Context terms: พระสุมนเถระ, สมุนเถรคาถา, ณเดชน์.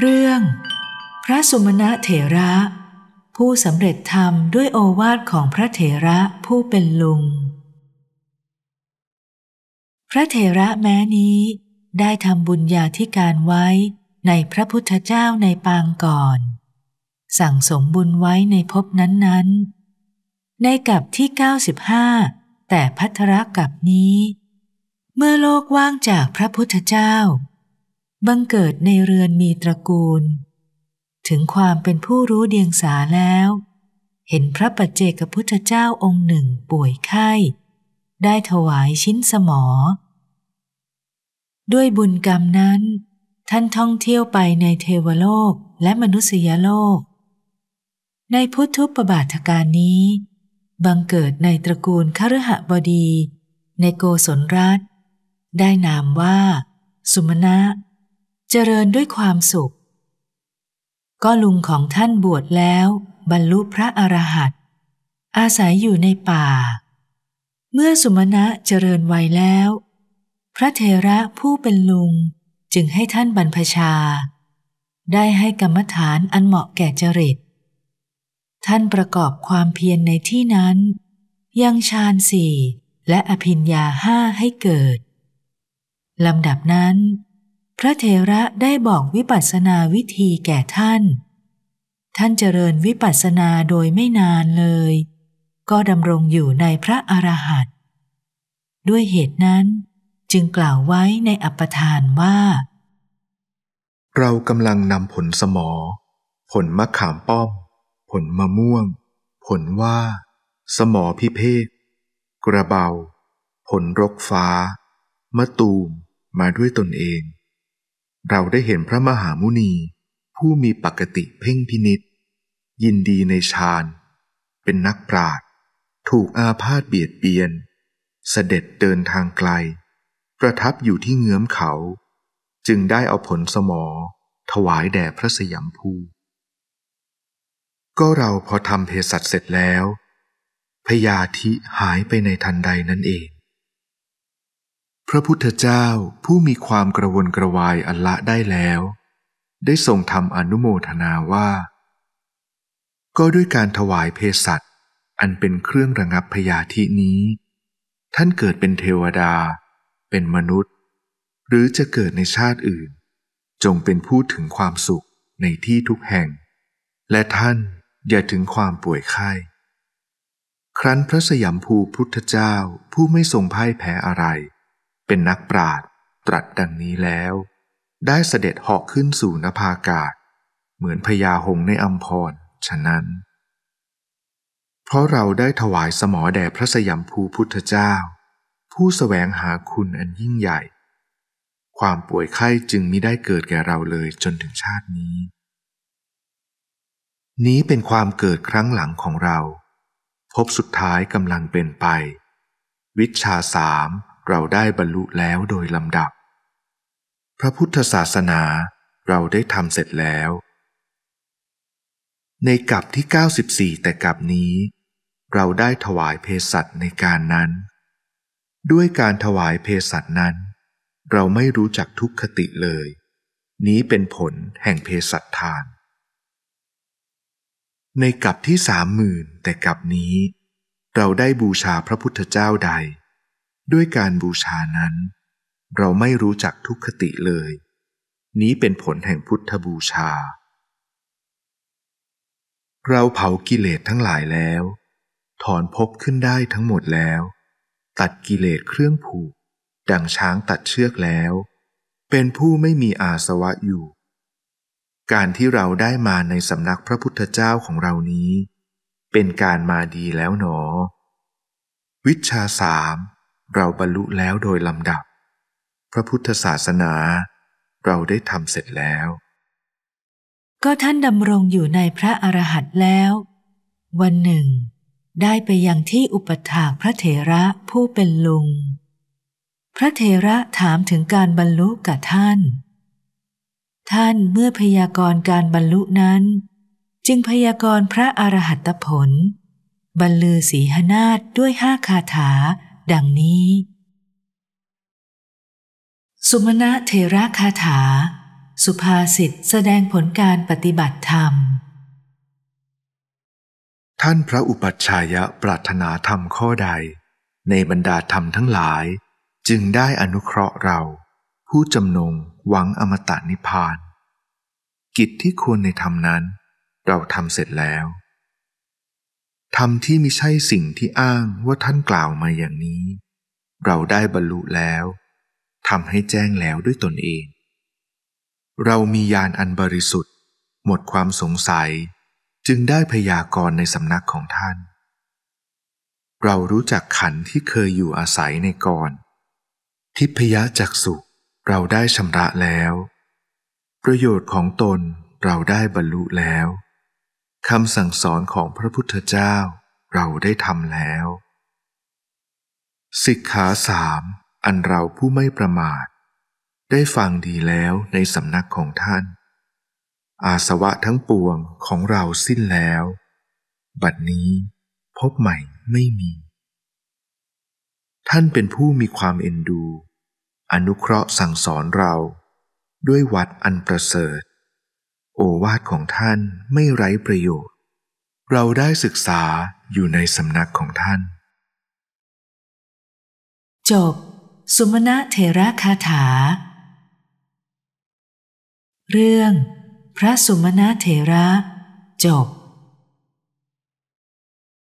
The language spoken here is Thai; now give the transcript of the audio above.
เรื่องพระสุมนเถระผู้สำเร็จธรรมด้วยโอวาทของพระเถระผู้เป็นลุงพระเถระแม้นี้ได้ทำบุญญาธิการไว้ในพระพุทธเจ้าในปางก่อนสั่งสมบุญไว้ในภพนั้นๆในกัปที่95แต่ภัทรกัปนี้เมื่อโลกว่างจากพระพุทธเจ้าบังเกิดในเรือนมีตระกูลถึงความเป็นผู้รู้เดียงสาแล้วเห็นพระปัจเจกพุทธเจ้าองค์หนึ่งป่วยไข้ได้ถวายชิ้นสมอด้วยบุญกรรมนั้นท่านท่องเที่ยวไปในเทวโลกและมนุษยโลกในพุทธุปบาทการนี้บังเกิดในตระกูลคฤหบดีในโกศลรัฐได้นามว่าสุมนะเจริญด้วยความสุขก็ลุงของท่านบวชแล้วบรรลุพระอรหันต์อาศัยอยู่ในป่าเมื่อสุมนะเจริญวัยแล้วพระเถระผู้เป็นลุงจึงให้ท่านบรรพชาได้ให้กรรมฐานอันเหมาะแก่จริตท่านประกอบความเพียรในที่นั้นยังฌาน4และอภิญญา5ให้เกิดลำดับนั้นพระเถระได้บอกวิปัสสนาวิธีแก่ท่านท่านเจริญวิปัสสนาโดยไม่นานเลยก็ดำรงอยู่ในพระอรหันต์ด้วยเหตุนั้นจึงกล่าวไว้ในอัปปทานว่าเรากำลังนำผลสมอผลมะขามป้อมผลมะม่วงผลว่าสมอพิเภกกระเบาผลรกฟ้ามะตูมมาด้วยตนเองเราได้เห็นพระมหามุนีผู้มีปกติเพ่งพินิจยินดีในฌานเป็นนักปราชญ์ถูกอาพาธเบียดเบียนเสด็จเดินทางไกลประทับอยู่ที่เงื้อมเขาจึงได้เอาผลสมอถวายแด่พระสยามภูก็เราพอทำเภสัชเสร็จแล้วพยาธิหายไปในทันใดนั่นเองพระพุทธเจ้าผู้มีความกระวนกระวายอันละได้แล้วได้ทรงทำอนุโมทนาว่าก็ด้วยการถวายเภสัชอันเป็นเครื่องระงับพยาธินี้ท่านเกิดเป็นเทวดาเป็นมนุษย์หรือจะเกิดในชาติอื่นจงเป็นผู้ถึงความสุขในที่ทุกแห่งและท่านอย่าถึงความป่วยไข้ครั้นพระสยามภูพุทธเจ้าผู้ไม่ทรงพ่ายแพ้อะไรเป็นนักปราชญ์ตรัสดังนี้แล้วได้เสด็จเหาะขึ้นสู่นภาอากาศเหมือนพญาหงส์ในอัมพรฉะนั้นเพราะเราได้ถวายสมอแด่พระสยามภูพุทธเจ้าผู้แสวงหาคุณอันยิ่งใหญ่ความป่วยไข้จึงมิได้เกิดแก่เราเลยจนถึงชาตินี้นี้เป็นความเกิดครั้งหลังของเราภพสุดท้ายกำลังเป็นไปวิชชา3เราได้บรรลุแล้วโดยลำดับพระพุทธศาสนาเราได้ทำเสร็จแล้วในกัปที่94แต่กัปนี้เราได้ถวายเภสัชในการนั้นด้วยการถวายเภสัชนั้นเราไม่รู้จักทุกขติเลยนี้เป็นผลแห่งเภสัชทานในกัปที่30,000แต่กัปนี้เราได้บูชาพระพุทธเจ้าใดด้วยการบูชานั้นเราไม่รู้จักทุกขติเลยนี้เป็นผลแห่งพุทธบูชาเราเผากิเลสทั้งหลายแล้วถอนภพขึ้นได้ทั้งหมดแล้วตัดกิเลสเครื่องผูกดังช้างตัดเชือกแล้วเป็นผู้ไม่มีอาสวะอยู่การที่เราได้มาในสำนักพระพุทธเจ้าของเรานี้เป็นการมาดีแล้วหนอวิชชา3เราบรรลุแล้วโดยลำดับพระพุทธศาสนาเราได้ทำเสร็จแล้วก็ท่านดำรงอยู่ในพระอรหันต์แล้ววันหนึ่งได้ไปยังที่อุปถากพระเถระผู้เป็นลุงพระเถระถามถึงการบรรลุกับท่านท่านเมื่อพยากรณ์การบรรลุนั้นจึงพยากรณ์พระอรหัตผลบรรลือสีหนาฏด้วย5 คาถาดังนี้สุมนะเถระคาถา สุภาษิตแสดงผลการปฏิบัติธรรมท่านพระอุปัชฌายะปรารถนาธรรมข้อใดในบรรดาธรรมทั้งหลายจึงได้อนุเคราะห์เราผู้จำนงหวังอมตะนิพพานกิจที่ควรในธรรมนั้นเราทำเสร็จแล้วธรรมที่มิใช่สิ่งที่อ้างว่าท่านกล่าวมาอย่างนี้เราได้บรรลุแล้วทำให้แจ้งแล้วด้วยตนเองเรามีญาณอันบริสุทธิ์หมดความสงสัยจึงได้พยากรณ์ในสำนักของท่านเรารู้จักขันธ์ที่เคยอยู่อาศัยในก่อนทิพยจักษุเราได้ชำระแล้วประโยชน์ของตนเราได้บรรลุแล้วคำสั่งสอนของพระพุทธเจ้าเราได้ทำแล้วสิกขาสามอันเราผู้ไม่ประมาทได้ฟังดีแล้วในสำนักของท่านอาสวะทั้งปวงของเราสิ้นแล้วบัดนี้พบใหม่ไม่มีท่านเป็นผู้มีความเอ็นดูอนุเคราะห์สั่งสอนเราด้วยวัดอันประเสริฐโอวาทของท่านไม่ไร้ประโยชน์เราได้ศึกษาอยู่ในสำนักของท่านจบสุมนเถระคาถาเรื่องพระสุมนเถระจบ